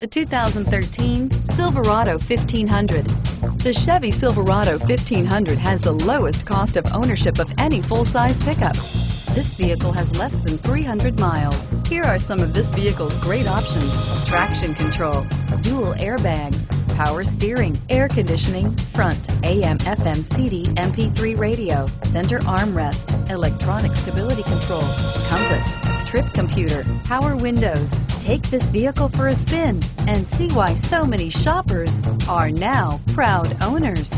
The 2013 Silverado 1500. The Chevy Silverado 1500 has the lowest cost of ownership of any full-size pickup. This vehicle has less than 300 miles. Here are some of this vehicle's great options: traction control, dual airbags, power steering, air conditioning, front, AM/FM CD MP3 radio, center armrest, electronic stability control, compass, trip computer, power windows. Take this vehicle for a spin and see why so many shoppers are now proud owners.